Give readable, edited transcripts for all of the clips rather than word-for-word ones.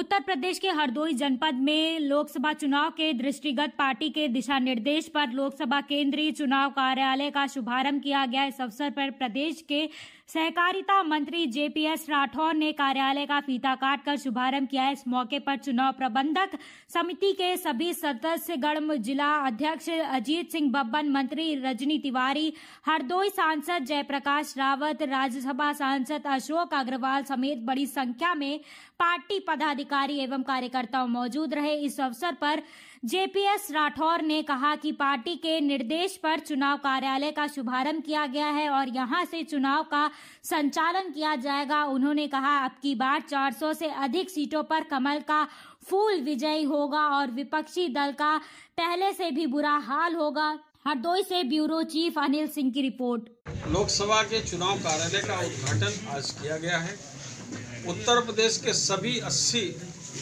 उत्तर प्रदेश के हरदोई जनपद में लोकसभा चुनाव के दृष्टिगत पार्टी के दिशा निर्देश पर लोकसभा केंद्रीय चुनाव कार्यालय का शुभारंभ किया गया। इस अवसर पर प्रदेश के सहकारिता मंत्री जेपीएस राठौर ने कार्यालय का फीता काटकर शुभारंभ किया। इस मौके पर चुनाव प्रबंधक समिति के सभी सदस्यगण, जिला अध्यक्ष अजीत सिंह बब्बन, मंत्री रजनी तिवारी, हरदोई सांसद जयप्रकाश रावत, राज्यसभा सांसद अशोक अग्रवाल समेत बड़ी संख्या में पार्टी पदाधिकारी एवं कार्यकर्ताओं मौजूद रहे। इस अवसर पर जेपीएस राठौर ने कहा कि पार्टी के निर्देश पर चुनाव कार्यालय का शुभारंभ किया गया है और यहां से चुनाव का संचालन किया जाएगा। उन्होंने कहा, अब की बार 400 से अधिक सीटों पर कमल का फूल विजयी होगा और विपक्षी दल का पहले से भी बुरा हाल होगा। हरदोई से ब्यूरो चीफ अनिल सिंह की रिपोर्ट। लोकसभा के चुनाव कार्यालय का उद्घाटन आज किया गया है। उत्तर प्रदेश के सभी 80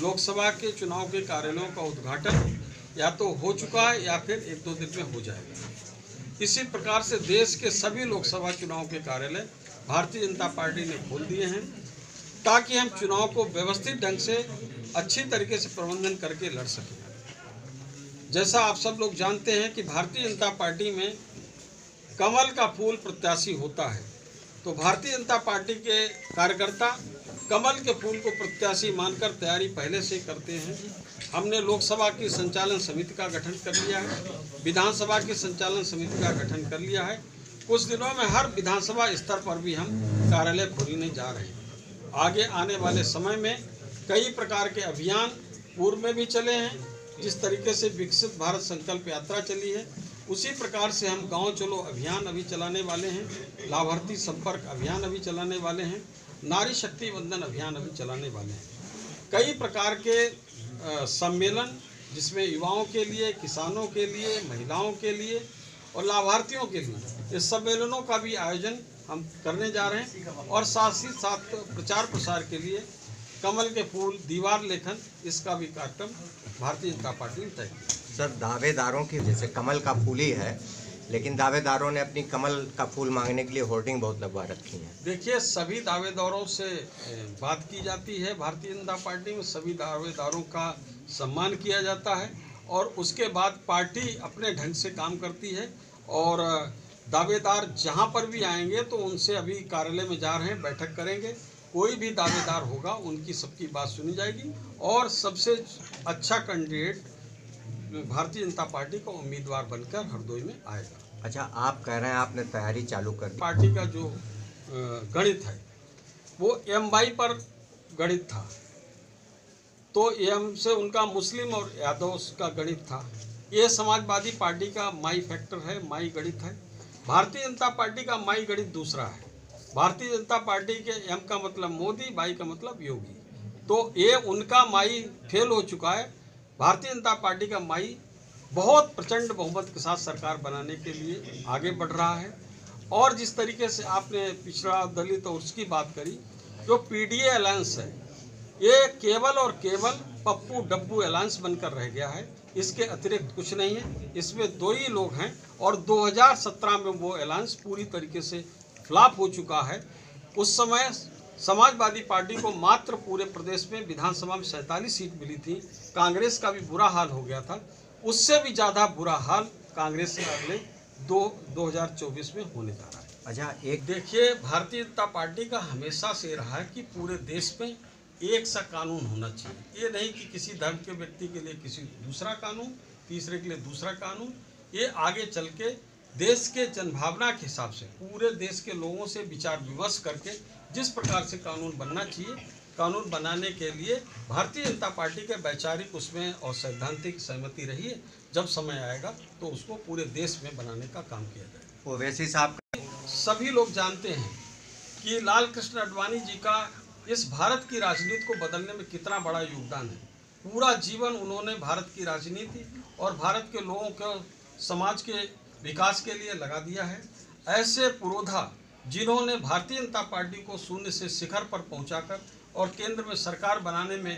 लोकसभा के चुनाव के कार्यालयों का उद्घाटन या तो हो चुका है या फिर एक दो दिन में हो जाएगा। इसी प्रकार से देश के सभी लोकसभा चुनाव के कार्यालय भारतीय जनता पार्टी ने खोल दिए हैं ताकि हम चुनाव को व्यवस्थित ढंग से अच्छी तरीके से प्रबंधन करके लड़ सकें। जैसा आप सब लोग जानते हैं कि भारतीय जनता पार्टी में कमल का फूल प्रत्याशी होता है, तो भारतीय जनता पार्टी के कार्यकर्ता कमल के फूल को प्रत्याशी मानकर तैयारी पहले से करते हैं। हमने लोकसभा की संचालन समिति का गठन कर लिया है, विधानसभा की संचालन समिति का गठन कर लिया है। कुछ दिनों में हर विधानसभा स्तर पर भी हम कार्यालय खोलने जा रहे हैं। आगे आने वाले समय में कई प्रकार के अभियान पूर्व में भी चले हैं। जिस तरीके से विकसित भारत संकल्प यात्रा चली है, उसी प्रकार से हम गाँव चलो अभियान अभी चलाने वाले हैं, लाभार्थी संपर्क अभियान अभी चलाने वाले हैं, नारी शक्ति वंदन अभियान अभी चलाने वाले हैं। कई प्रकार के सम्मेलन जिसमें युवाओं के लिए, किसानों के लिए, महिलाओं के लिए और लाभार्थियों के लिए, इस सम्मेलनों का भी आयोजन हम करने जा रहे हैं। और साथ ही साथ प्रचार प्रसार के लिए कमल के फूल, दीवार लेखन, इसका भी कार्यक्रम भारतीय जनता पार्टी ने तय किया। सर, दावेदारों की जैसे कमल का फूल ही है, लेकिन दावेदारों ने अपनी कमल का फूल मांगने के लिए होर्डिंग बहुत लगवा रखी है। देखिए, सभी दावेदारों से बात की जाती है। भारतीय जनता पार्टी में सभी दावेदारों का सम्मान किया जाता है और उसके बाद पार्टी अपने ढंग से काम करती है। और दावेदार जहां पर भी आएंगे तो उनसे अभी कार्यालय में जा रहे हैं, बैठक करेंगे। कोई भी दावेदार होगा उनकी सबकी बात सुनी जाएगी और सबसे अच्छा कैंडिडेट भारतीय जनता पार्टी का उम्मीदवार बनकर हरदोई में आएगा। अच्छा, आप कह रहे हैं आपने तैयारी चालू कर दी। पार्टी का जो गणित है वो एमवाई पर गणित था, तो एम से उनका मुस्लिम और यादव का गणित था। ये समाजवादी पार्टी का माई फैक्टर है, माई गणित है। भारतीय जनता पार्टी का माई गणित दूसरा है। भारतीय जनता पार्टी के एम का मतलब मोदी, बाई का मतलब योगी, तो ये उनका माई फेल हो चुका है। भारतीय जनता पार्टी का माई बहुत प्रचंड बहुमत के साथ सरकार बनाने के लिए आगे बढ़ रहा है। और जिस तरीके से आपने पिछड़ा दलित और उसकी बात करी, जो पीडीए अलायंस है, ये केवल और केवल पप्पू डब्बू अलायंस बनकर रह गया है। इसके अतिरिक्त कुछ नहीं है। इसमें दो ही लोग हैं और 2017 में वो अलायंस पूरी तरीके से फ्लॉप हो चुका है। उस समय समाजवादी पार्टी को मात्र पूरे प्रदेश में विधानसभा में 47 सीट मिली थी। कांग्रेस का भी बुरा हाल हो गया था, उससे भी ज़्यादा बुरा हाल कांग्रेस के अगले 2024 में होने जा रहा है। अच्छा, एक देखिए, भारतीय जनता पार्टी का हमेशा से रहा है कि पूरे देश में एक सा कानून होना चाहिए। ये नहीं कि किसी धर्म के व्यक्ति के लिए किसी दूसरा कानून, तीसरे के लिए दूसरा कानून। ये आगे चल के देश के जनभावना के हिसाब से पूरे देश के लोगों से विचार विमर्श करके जिस प्रकार से कानून बनना चाहिए, कानून बनाने के लिए भारतीय जनता पार्टी के वैचारिक उसमें और सैद्धांतिक सहमति रही है। जब समय आएगा तो उसको पूरे देश में बनाने का काम किया जाएगा। वैसे साहब, सभी लोग जानते हैं कि लाल कृष्ण आडवाणी जी का इस भारत की राजनीति को बदलने में कितना बड़ा योगदान है। पूरा जीवन उन्होंने भारत की राजनीति और भारत के लोगों के समाज के विकास के लिए लगा दिया है। ऐसे पुरोधा जिन्होंने भारतीय जनता पार्टी को शून्य से शिखर पर पहुंचाकर और केंद्र में सरकार बनाने में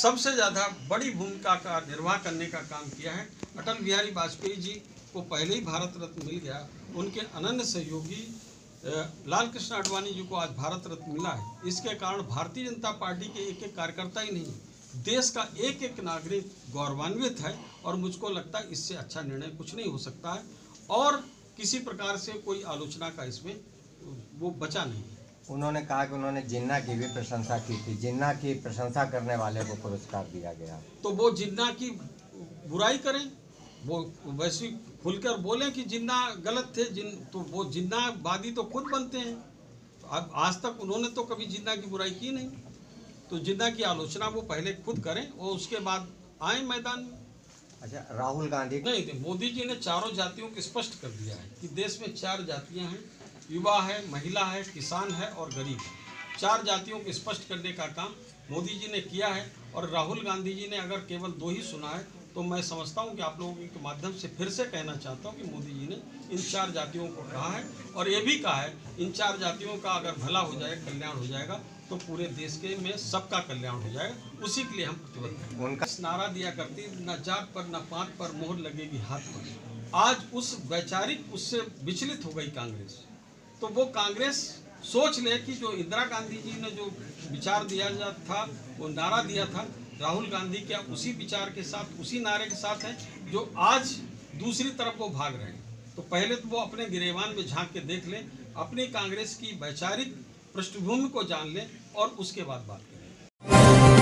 सबसे ज़्यादा बड़ी भूमिका का निर्वाह करने का काम किया है। अटल बिहारी वाजपेयी जी को पहले ही भारत रत्न मिल गया। उनके अनन्य सहयोगी लाल कृष्ण आडवाणी जी को आज भारत रत्न मिला है। इसके कारण भारतीय जनता पार्टी के एक एक कार्यकर्ता ही नहीं, देश का एक एक नागरिक गौरवान्वित है और मुझको लगता है इससे अच्छा निर्णय कुछ नहीं हो सकता है और किसी प्रकार से कोई आलोचना का इसमें वो बचा नहीं। उन्होंने कहा कि उन्होंने जिन्ना की भी प्रशंसा की थी, जिन्ना की प्रशंसा करने वाले को पुरस्कार दिया गया, तो वो जिन्ना की बुराई करें, वो वैसे खुलकर बोलें कि जिन्ना गलत थे, तो वो जिन्नावादी तो खुद बनते हैं। अब आज तक उन्होंने तो कभी जिन्ना की बुराई की नहीं, तो जिन्ना की आलोचना वो पहले खुद करें और उसके बाद आए मैदान में। अच्छा, राहुल गांधी नहीं, मोदी जी ने चारों जातियों को स्पष्ट कर दिया है कि देश में चार जातियां हैं, युवा है, महिला है, किसान है और गरीब है। चार जातियों को स्पष्ट करने का काम मोदी जी ने किया है और राहुल गांधी जी ने अगर केवल दो ही सुना है तो मैं समझता हूं कि आप लोगों के माध्यम से फिर से कहना चाहता हूं कि मोदी जी ने इन चार जातियों को कहा है और ये भी कहा है इन चार जातियों का अगर भला हो जाए, कल्याण हो जाएगा तो पूरे देश के में सबका कल्याण हो जाएगा, उसी के लिए हम प्रतिबद्ध हैं। उनका नारा दिया करती, न जात पर न पात पर मोहर लगेगी हाथ पर। आज उस वैचारिक उससे विचलित हो गई कांग्रेस, तो वो कांग्रेस सोच ले कि जो इंदिरा गांधी जी ने जो विचार दिया था, वो नारा दिया था, राहुल गांधी क्या उसी विचार के साथ उसी नारे के साथ है जो आज दूसरी तरफ वो भाग रहे हैं। तो पहले तो वो अपने गिरेबान में झांक के देख लें, अपनी कांग्रेस की वैचारिक पृष्ठभूमि को जान लें और उसके बाद बात करें।